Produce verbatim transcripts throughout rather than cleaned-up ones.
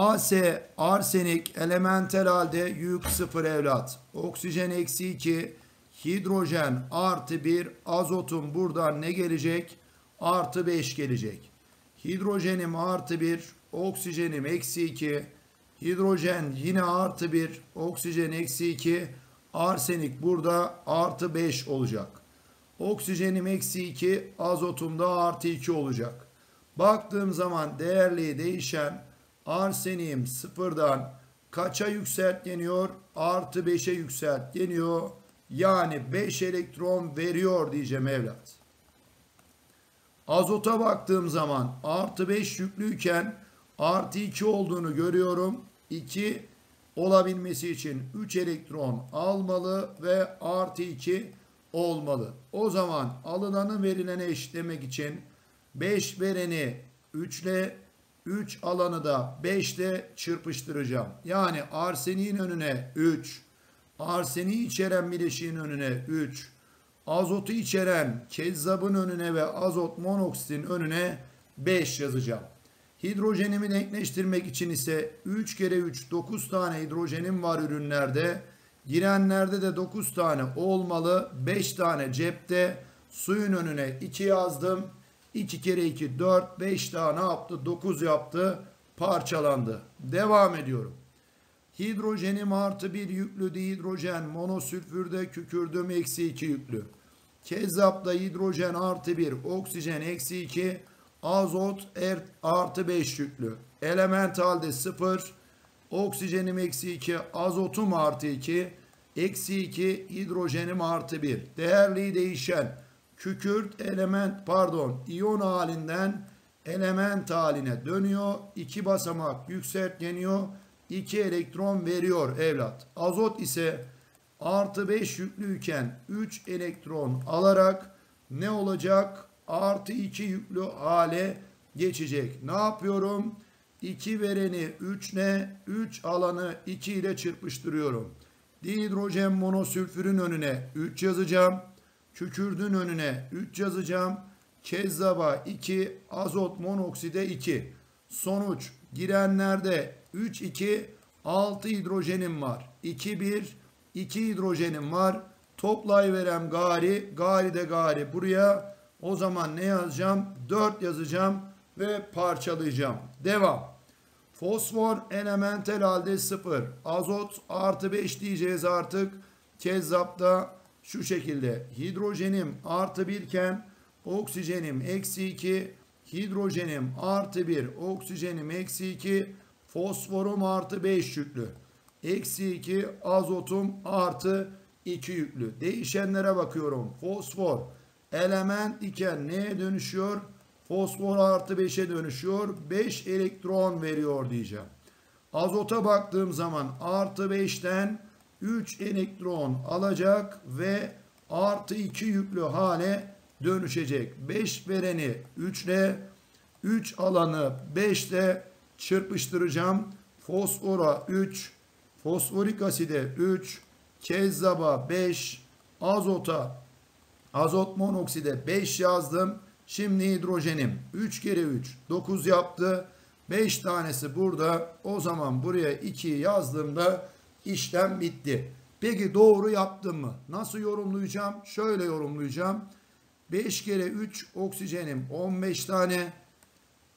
A S arsenik elementel halde yük sıfır evlat. Oksijen eksi iki. Hidrojen artı bir. Azotun buradan ne gelecek? Artı beş gelecek. Hidrojenim artı bir. Oksijenim eksi iki. Hidrojen yine artı bir. Oksijen eksi iki. Arsenik burada artı beş olacak. Oksijenim eksi iki. Azotum da artı iki olacak. Baktığım zaman değerli değişen arseniğim sıfırdan kaça yükseltleniyor? Artı beşe yükseltleniyor. Yani beş elektron veriyor diyeceğim evlat. Azota baktığım zaman artı beş yüklüyken artı iki olduğunu görüyorum. iki olabilmesi için üç elektron almalı ve artı iki olmalı. O zaman alınanı verilene eşitlemek için beş vereni üç ile, üç alanı da beş ile çırpıştıracağım. Yani arseniğin önüne üç, arseniği içeren bileşiğin önüne üç, azotu içeren kezzabın önüne ve azot monoksitin önüne beş yazacağım. Hidrojenimi denkleştirmek için ise üç kere üç, dokuz tane hidrojenim var ürünlerde. Girenlerde de dokuz tane olmalı, beş tane cepte. Suyun önüne iki yazdım. iki kere iki, dört, beş daha ne yaptı? dokuz yaptı, parçalandı. Devam ediyorum. Hidrojenim artı bir yüklü dihidrojen monosülfürde, kükürdüm eksi iki yüklü. Kezzapta hidrojen artı bir, oksijen eksi iki, azot artı beş yüklü. Element halde sıfır, oksijenim eksi iki, azotum artı iki, eksi iki, hidrojenim artı bir. Değerli değişen kükürt element pardon iyon halinden element haline dönüyor. iki basamak yükseltleniyor. iki elektron veriyor evlat. Azot ise artı beş yüklüyken üç elektron alarak ne olacak? Artı iki yüklü hale geçecek. Ne yapıyorum? iki vereni üç ile, üç alanı iki ile çırpıştırıyorum. Dihidrojen monosülfürün önüne üç yazacağım. Kükürdün önüne üç yazacağım. Kezzaba iki, azot monokside iki. Sonuç girenlerde üç, iki, altı hidrojenim var. iki, bir, iki hidrojenim var. Toplayıverem gari, gari de gari buraya. O zaman ne yazacağım? dört yazacağım ve parçalayacağım. Devam. Fosfor elementel halde sıfır. Azot artı beş diyeceğiz artık. Kezzapta şu şekilde hidrojenim artı bir iken oksijenim eksi iki, hidrojenim artı bir, oksijenim eksi iki, fosforum artı beş yüklü, eksi iki, azotum artı iki yüklü. Değişenlere bakıyorum. Fosfor element iken neye dönüşüyor? Fosfor artı beşe dönüşüyor. beş elektron veriyor diyeceğim. Azota baktığım zaman artı beşten üç elektron alacak ve artı iki yüklü hale dönüşecek. beş vereni üç ile, üç alanı beş ile çırpıştıracağım. Fosfora üç, fosforik aside üç, kezzaba beş, azota, azot monokside beş yazdım. Şimdi hidrojenim üç kere üç, dokuz yaptı. beş tanesi burada. O zaman buraya ikiyi yazdığımda İşlem bitti. Peki doğru yaptım mı? Nasıl yorumlayacağım? Şöyle yorumlayacağım. beş kere üç oksijenim on beş tane.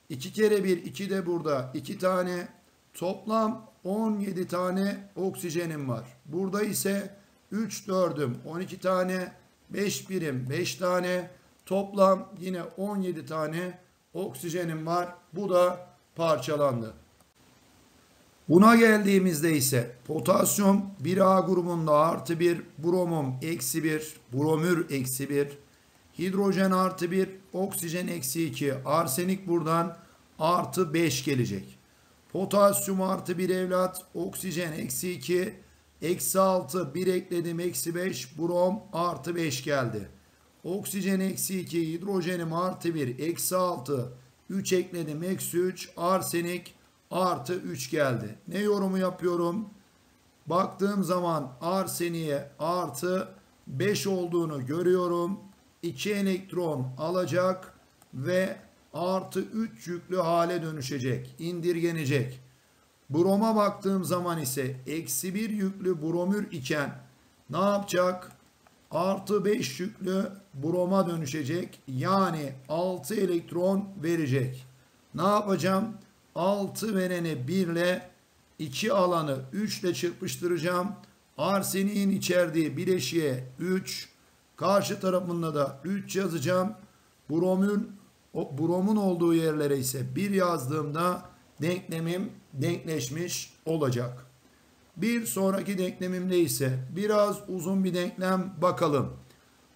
iki kere bir, iki de burada iki tane. Toplam on yedi tane oksijenim var. Burada ise üç dördüm on iki tane. beş birim beş tane. Toplam yine on yedi tane oksijenim var. Bu da parçalandı. Buna geldiğimizde ise potasyum bir A grubunda artı bir, bromum eksi bir, bromür eksi bir, hidrojen artı bir, oksijen eksi iki, arsenik buradan artı beş gelecek. Potasyum artı bir evlat, oksijen eksi iki, eksi altı, bir ekledim eksi beş, brom artı beş geldi. Oksijen eksi iki, hidrojenim artı bir, eksi altı, üç ekledim eksi üç, arsenik artı üç geldi. Ne yorumu yapıyorum? Baktığım zaman arseniğe artı beş olduğunu görüyorum. iki elektron alacak ve artı üç yüklü hale dönüşecek. İndirgenecek. Broma baktığım zaman ise eksi bir yüklü bromür iken ne yapacak? Artı beş yüklü broma dönüşecek. Yani altı elektron verecek. Ne yapacağım? altı verene bir ile iki alanı üç ile çırpıştıracağım. Arseniğin içerdiği bileşiğe üç. Karşı tarafında da üç yazacağım. Bromün, bromun olduğu yerlere ise bir yazdığımda denklemim denkleşmiş olacak. Bir sonraki denklemimde ise biraz uzun bir denklem bakalım.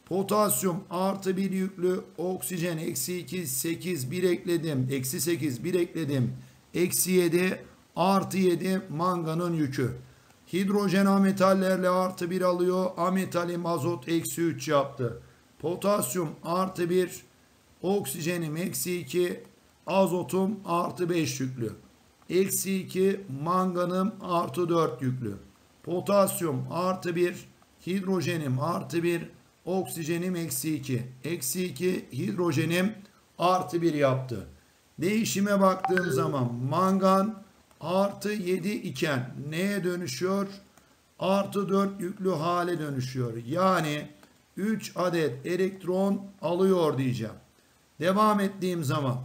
Potasyum artı bir yüklü oksijen eksi iki sekiz bir ekledim. Eksi sekiz bir ekledim. Eksi yedi artı yedi manganın yükü. Hidrojen ametallerle artı bir alıyor. Ametalim azot eksi üç yaptı. Potasyum artı bir. Oksijenim eksi iki. Azotum artı beş yüklü. Eksi iki manganım artı dört yüklü. Potasyum artı bir. Hidrojenim artı bir. Oksijenim eksi iki. Eksi iki hidrojenim artı bir yaptı. Değişime baktığım zaman mangan artı yedi iken neye dönüşüyor? Artı dört yüklü hale dönüşüyor. Yani üç adet elektron alıyor diyeceğim. Devam ettiğim zaman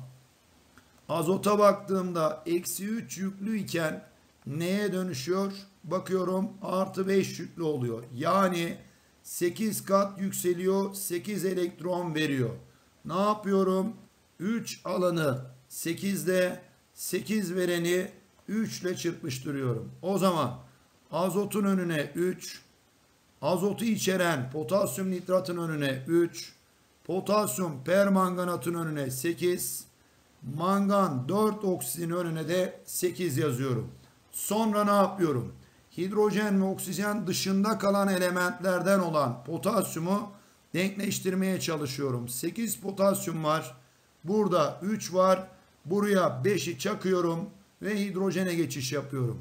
azota baktığımda eksi üç yüklü iken neye dönüşüyor? Bakıyorum artı beş yüklü oluyor. Yani sekiz kat yükseliyor. sekiz elektron veriyor. Ne yapıyorum? üç alanı sekizde, sekiz vereni üç ile çırpıştırıyorum. O zaman azotun önüne üç, azotu içeren potasyum nitratın önüne üç, potasyum permanganatın önüne sekiz, mangan dört oksijenin önüne de sekiz yazıyorum. Sonra ne yapıyorum? Hidrojen ve oksijen dışında kalan elementlerden olan potasyumu denkleştirmeye çalışıyorum. sekiz potasyum var. Burada üç var. Buraya beşi çakıyorum ve hidrojene geçiş yapıyorum.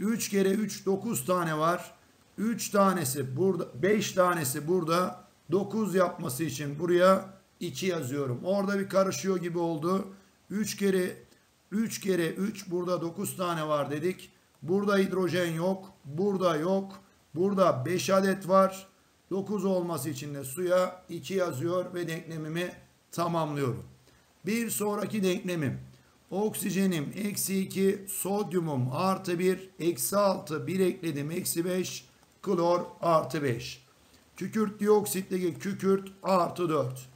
üç kere üç dokuz tane var. üç tanesi burada, beş tanesi burada. dokuz yapması için buraya iki yazıyorum. Orada bir karışıyor gibi oldu. üç kere üç kere üç burada dokuz tane var dedik. Burada hidrojen yok. Burada yok. Burada beş adet var. dokuz olması için de suya iki yazıyor ve denklemimi tamamlıyorum. Bir sonraki denklemim. Oksijenim eksi iki, sodyumum artı bir, eksi altı, bir ekledim eksi beş, klor artı beş. Kükürt dioksitteki kükürt artı dört.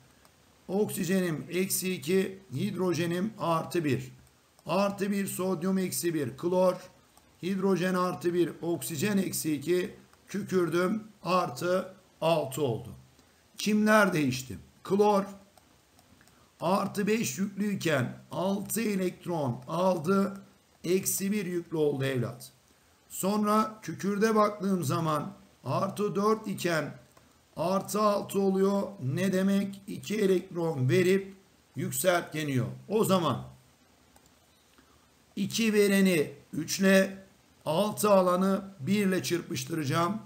Oksijenim eksi iki, hidrojenim artı bir. Artı bir sodyum eksi bir, klor. Hidrojen artı bir, oksijen eksi iki, kükürdüm artı altı oldu. Kimler değişti? Klor artı beş yüklüyken altı elektron aldı, eksi bir yüklü oldu evlat. Sonra kükürde baktığım zaman artı dört iken artı altı oluyor. Ne demek? iki elektron verip yükseltgeniyor. O zaman iki vereni üç ile, altı alanı bir ile çırpıştıracağım.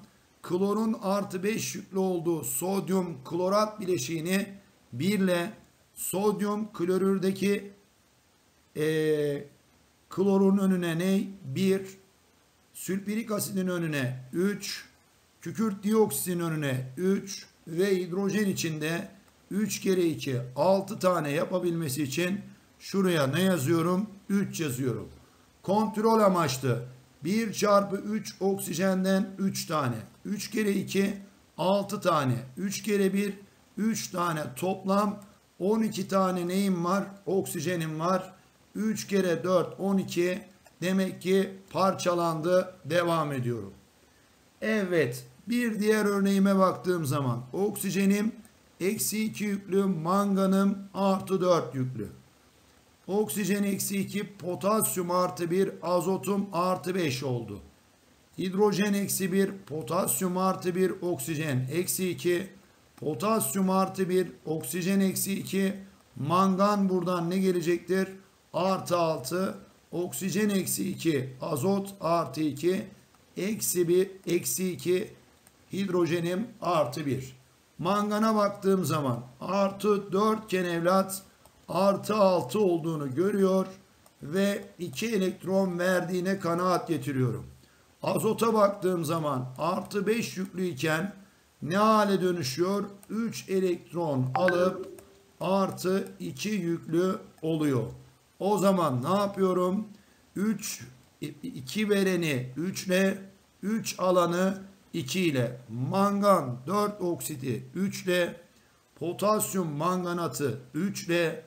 Klorun artı beş yüklü olduğu sodyum klorat bileşiğini bir ile, sodyum klorürdeki e, klorun önüne ne? bir, sülfürik asidin önüne üç, kükürt dioksitin önüne üç ve hidrojen içinde üç kere iki altı tane yapabilmesi için şuraya ne yazıyorum? üç yazıyorum. Kontrol amaçlı bir çarpı üç oksijenden üç tane. üç kere iki altı tane. üç kere bir üç tane. Toplam on iki tane neyim var? Oksijenim var. üç kere dört on iki. Demek ki parçalandı. Devam ediyorum. Evet. Bir diğer örneğime baktığım zaman oksijenim eksi iki yüklü, manganım artı dört yüklü. Oksijen eksi iki, potasyum artı bir, azotum artı beş oldu. Hidrojen eksi bir, potasyum artı bir, oksijen eksi iki, potasyum artı bir, oksijen eksi iki, mangan buradan ne gelecektir? Artı altı, oksijen eksi iki, azot artı iki, eksi bir, eksi iki, hidrojenim artı bir. Mangana baktığım zaman artı dört iken evlat artı altı olduğunu görüyor ve iki elektron verdiğine kanaat getiriyorum. Azota baktığım zaman artı beş yüklü iken ne hale dönüşüyor? üç elektron alıp artı iki yüklü oluyor. O zaman ne yapıyorum? üç, iki vereni üç ile, üç alanı iki ile, mangan dört oksidi üç ile, potasyum manganatı üç ile,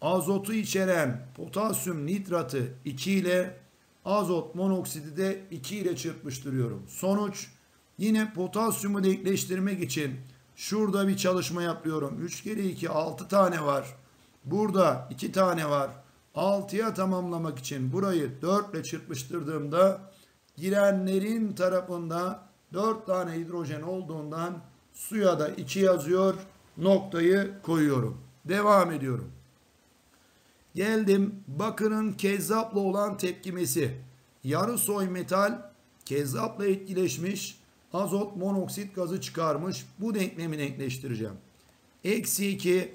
azotu içeren potasyum nitratı iki ile, azot monoksidi de iki ile çırpıştırıyorum. Sonuç, yine potasyumu denkleştirmek için şurada bir çalışma yapıyorum. üç kere iki, altı tane var. Burada iki tane var. altıya tamamlamak için burayı dört ile çırpıştırdığımda girenlerin tarafında dört tane hidrojen olduğundan suya da iki yazıyor. Noktayı koyuyorum. Devam ediyorum. Geldim bakırın kezzapla olan tepkimesi. Yarısoy metal kezzapla etkileşmiş, azot monoksit gazı çıkarmış. Bu denklemi denkleştireceğim. Eksi iki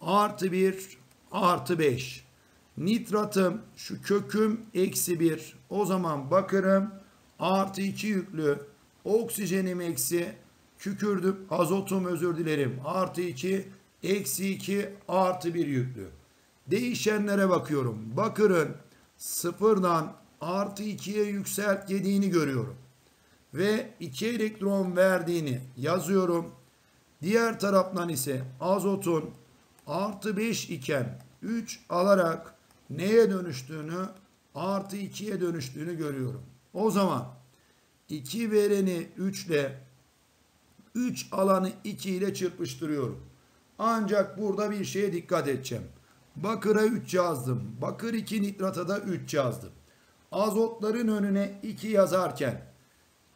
artı bir artı beş. Nitratım, şu köküm eksi bir. O zaman bakırım artı iki yüklü, oksijenim eksi, kükürdüm, azotum özür dilerim artı iki, eksi iki artı bir yüklü. Değişenlere bakıyorum. Bakırın sıfırdan artı ikiye yükseltgediğini görüyorum. Ve iki elektron verdiğini yazıyorum. Diğer taraftan ise azotun artı beş iken üç alarak neye dönüştüğünü, artı ikiye dönüştüğünü görüyorum. O zaman iki vereni üç ile, üç alanı iki ile çırpıştırıyorum. Ancak burada bir şeye dikkat edeceğim. Bakıra üç yazdım. Bakır iki, nitrata da üç yazdım. Azotların önüne iki yazarken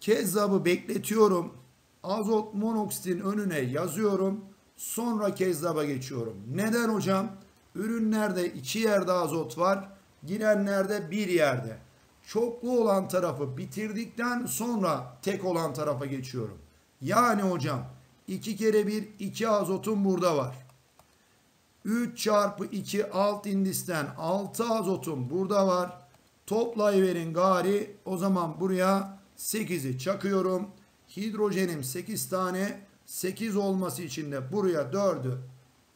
kezzabı bekletiyorum. Azot monoksitin önüne yazıyorum. Sonra kezzaba geçiyorum. Neden hocam? Ürünlerde iki yerde azot var. Girenlerde bir yerde. Çoklu olan tarafı bitirdikten sonra tek olan tarafa geçiyorum. Yani hocam iki kere bir, iki azotun burada var. üç çarpı iki alt indisten altı azotun burada var. Toplayıverin gari. O zaman buraya sekizi çakıyorum. Hidrojenim sekiz tane. sekiz olması için de buraya dördü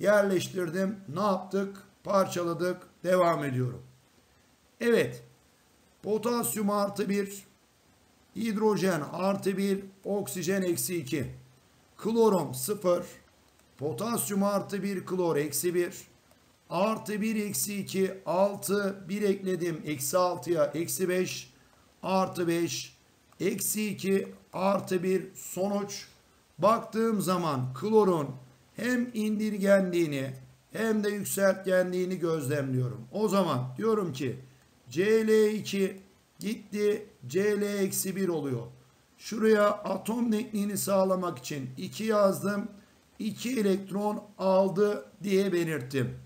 yerleştirdim. Ne yaptık? Parçaladık. Devam ediyorum. Evet. Potasyum artı bir, hidrojen artı bir, oksijen eksi iki. Klorum sıfır. Potasyum artı bir, klor eksi bir. Artı bir eksi iki, altı. bir ekledim. Eksi altıya eksi beş. Artı beş. Eksi iki. Artı bir. Sonuç. Baktığım zaman klorun hem indirgenliğini hem de yükseltgenliğini gözlemliyorum. O zaman diyorum ki C L iki gitti, C L eksi bir oluyor. Şuraya atom denkliğini sağlamak için iki yazdım. iki elektron aldı diye belirttim.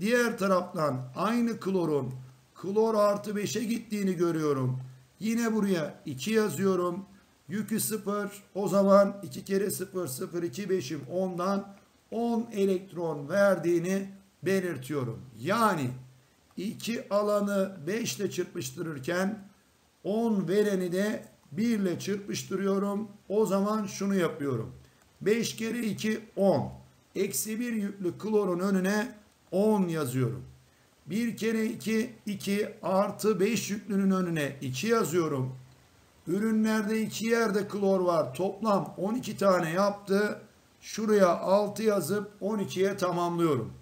Diğer taraftan aynı klorun klor artı beşe gittiğini görüyorum. Yine buraya iki yazıyorum. Yükü sıfır. O zaman iki kere sıfır, sıfır, iki, beşim ondan on elektron verdiğini belirtiyorum. Yani iki alanı beş ile çırpıştırırken on vereni de bir ile çırpıştırıyorum. O zaman şunu yapıyorum. beş kere iki on. Eksi bir yüklü klorun önüne on yazıyorum. bir kere iki iki, artı beş yüklünün önüne iki yazıyorum. Ürünlerde iki yerde klor var. Toplam on iki tane yaptı. Şuraya altı yazıp on ikiye tamamlıyorum.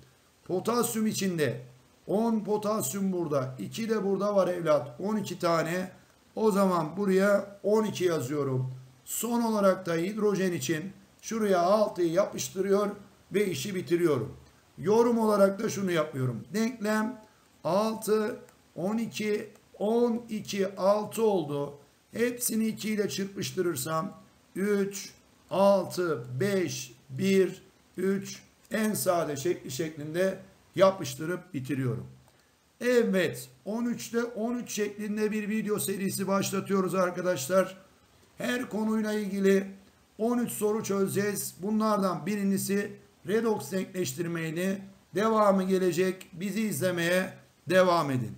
Potasyum içinde on potasyum burada. iki de burada var evlat. on iki tane. O zaman buraya on iki yazıyorum. Son olarak da hidrojen için şuraya altıyı yapıştırıyor ve işi bitiriyorum. Yorum olarak da şunu yapıyorum. Denklem altı, on iki, on iki, altı oldu. Hepsini iki ile çırpıştırırsam üç, altı, beş, bir, üç, en sade şekli şeklinde yapıştırıp bitiriyorum. Evet, on üçte on üç şeklinde bir video serisi başlatıyoruz arkadaşlar. Her konuyla ilgili on üç soru çözeceğiz. Bunlardan birincisi redoks denkleştirmeydi. Devamı gelecek. Bizi izlemeye devam edin.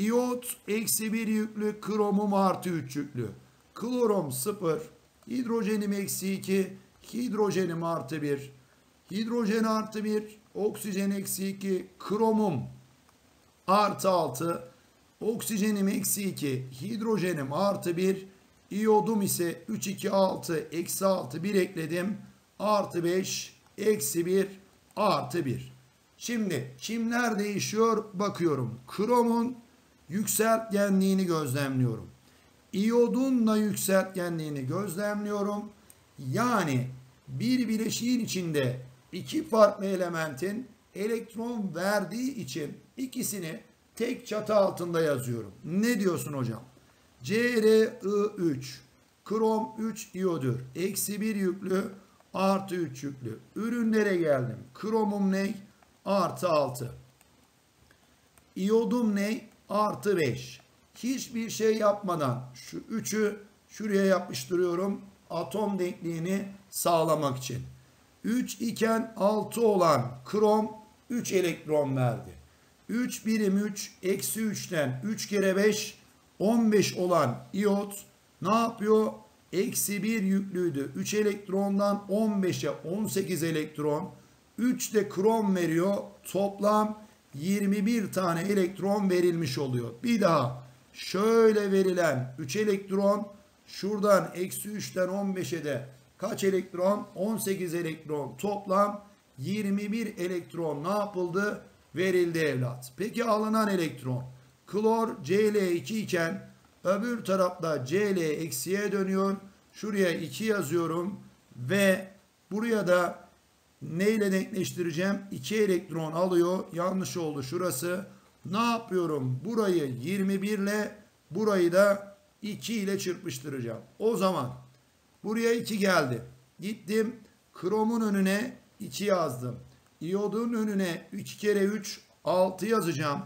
İyot eksi bir yüklü, kromum artı üç yüklü. Klorom sıfır, hidrojenim eksi iki, hidrojenim artı bir. Hidrojen artı bir, oksijen eksi iki, kromum artı altı, oksijenim eksi iki, hidrojenim artı bir, iyodum ise üç, iki, altı, eksi altı, bir ekledim. Artı beş, eksi bir, artı bir. Şimdi kimler değişiyor bakıyorum. Kromun yükseltgenliğini gözlemliyorum. İyodunla yükseltgenliğini gözlemliyorum. Yani bir bileşiğin içinde iki farklı elementin elektron verdiği için ikisini tek çatı altında yazıyorum. Ne diyorsun hocam? C R I üç krom üç iyodür. Eksi bir yüklü, artı üç yüklü. Ürünlere geldim. Kromum ne? Artı altı. İyodum ne? Artı beş. Hiçbir şey yapmadan şu üçü şuraya yapıştırıyorum. Atom denkliğini sağlamak için. üç iken altı olan krom üç elektron verdi. üç birim üç, eksi üçten üç kere beş, on beş olan iyot ne yapıyor? Eksi bir yüklüydü. üç elektrondan on beşe on sekiz elektron. üç de krom veriyor. Toplam yirmi bir tane elektron verilmiş oluyor. Bir daha şöyle verilen üç elektron, şuradan eksi üçten on beşe de kaç elektron? on sekiz elektron. Toplam yirmi bir elektron ne yapıldı? Verildi evlat. Peki alınan elektron klor C L iki iken öbür tarafta C L eksiye dönüyor. Şuraya iki yazıyorum ve buraya da neyle denkleştireceğim? iki elektron alıyor. Yanlış oldu şurası. Ne yapıyorum? Burayı yirmi bir ile, burayı da iki ile çırpıştıracağım. O zaman buraya iki geldi. Gittim kromun önüne iki yazdım. İyodun önüne üç kere üç, altı yazacağım.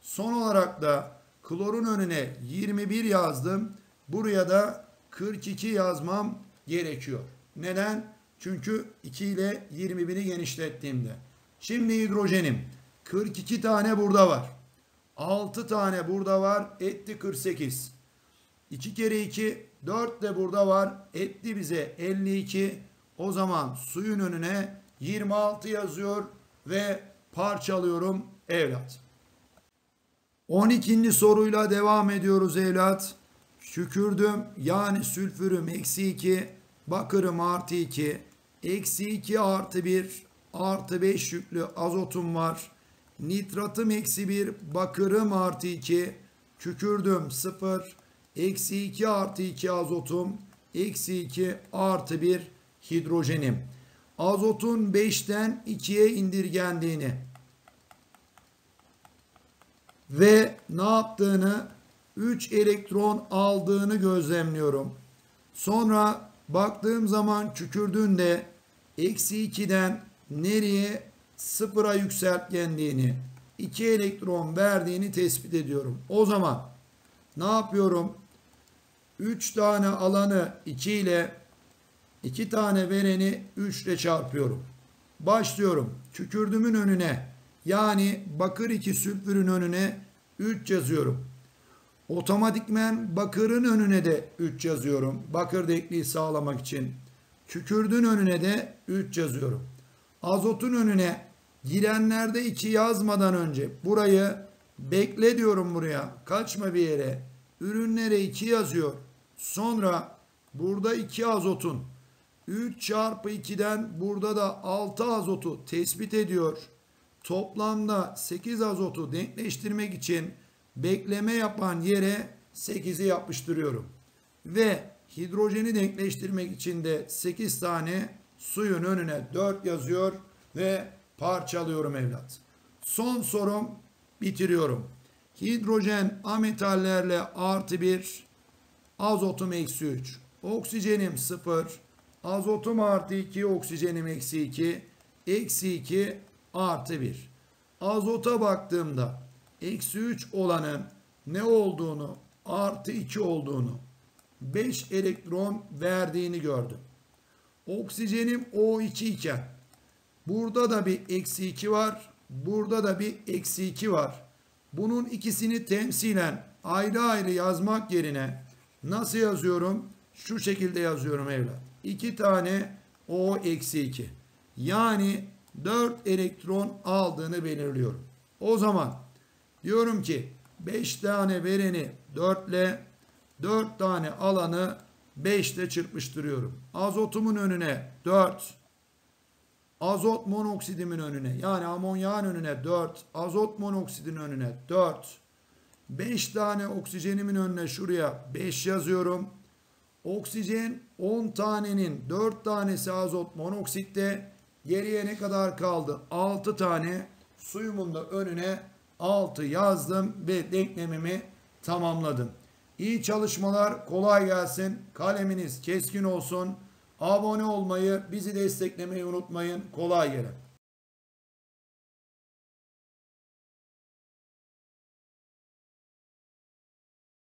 Son olarak da klorun önüne yirmi bir yazdım. Buraya da kırk iki yazmam gerekiyor. Neden? Çünkü iki ile yirmi biri genişlettiğimde. Şimdi hidrojenim kırk iki tane burada var. altı tane burada var. Etti kırk sekiz. iki kere iki, dört de burada var. Etti bize elli iki. O zaman suyun önüne yirmi altı yazıyor ve parçalıyorum evlat. on ikinci soruyla devam ediyoruz evlat. Şükürdüm yani sülfürüm eksi iki, bakırım artı iki, eksi iki artı bir, artı beş yüklü azotum var. Nitratım eksi bir, bakırım artı iki, kükürdüm sıfır, eksi iki artı iki azotum, eksi iki artı bir hidrojenim. Azotun beşten ikiye indirgendiğini ve ne yaptığını, üç elektron aldığını gözlemliyorum. Sonra baktığım zaman kükürdün de eksi ikiden nereye, sıfıra yükseltgendiğini, iki elektron verdiğini tespit ediyorum. O zaman ne yapıyorum? üç tane alanı iki ile, iki tane vereni üç ile çarpıyorum. Başlıyorum. Kükürdümün önüne, yani bakır iki sülfürün önüne üç yazıyorum. Otomatikmen bakırın önüne de üç yazıyorum. Bakır denkliği sağlamak için. Kükürdün önüne de üç yazıyorum. Azotun önüne girenlerde iki yazmadan önce burayı bekle diyorum buraya. Kaçma bir yere. Ürünlere iki yazıyor. Sonra burada iki azotun üç çarpı ikiden burada da altı azotu tespit ediyor. Toplamda sekiz azotu denkleştirmek için bekleme yapan yere sekizi yapıştırıyorum. Ve hidrojeni denkleştirmek için de sekiz tane suyun önüne dört yazıyor ve parçalıyorum evlat. Son sorum, bitiriyorum. Hidrojen ametallerle artı bir, azotum eksi üç, oksijenim sıfır, azotum artı iki, oksijenim eksi iki, eksi iki artı bir. Azota baktığımda eksi üç olanın ne olduğunu, artı iki olduğunu, beş elektron verdiğini gördüm. Oksijenim O iki iken burada da bir eksi iki var, burada da bir eksi iki var. Bunun ikisini temsilen ayrı ayrı yazmak yerine nasıl yazıyorum? Şu şekilde yazıyorum evlat. iki tane O eksi iki. Yani dört elektron aldığını belirliyorum. O zaman diyorum ki beş tane vereni dört ile, dört tane alanı beş ile çırpıştırıyorum. Azotumun önüne dört, azot monoksidimin önüne, yani amonyağın önüne dört, azot monoksidin önüne dört, beş tane oksijenimin önüne şuraya beş yazıyorum. Oksijen on tanenin dört tanesi azot monoksitte, geriye ne kadar kaldı? altı tane. Suyumun da önüne altı yazdım ve denklemimi tamamladım. İyi çalışmalar, kolay gelsin. Kaleminiz keskin olsun. Abone olmayı, bizi desteklemeyi unutmayın. Kolay gelsin.